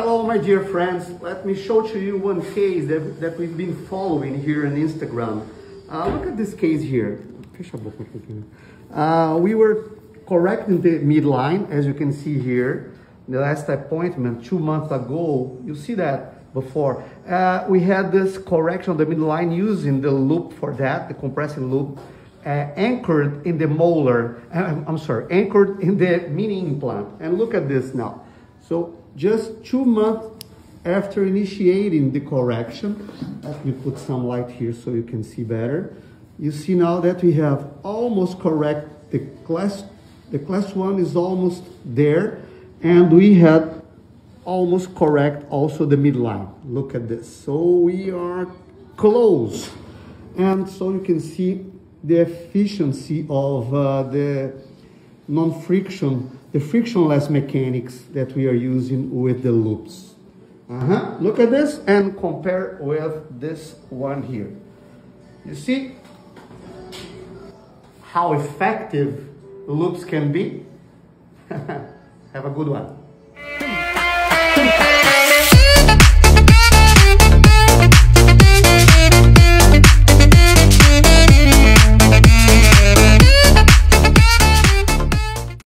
Hello my dear friends, let me show to you one case that we've been following here on Instagram. Look at this case here. We were correcting the midline, as you can see here. The last appointment 2 months ago, you see that before. We had this correction of the midline using the loop for that, the compressing loop, anchored in the molar, anchored in the mini implant. And look at this now. So just 2 months after initiating the correction, let me put some light here so you can see better. You see now that we have almost correct the class one is almost there, and we had almost correct also the midline. Look at this. So we are close, and so you can see the efficiency of the non-friction, the frictionless mechanics that we are using with the loops. Look at this and compare with this one here. You see how effective loops can be? Have a good one.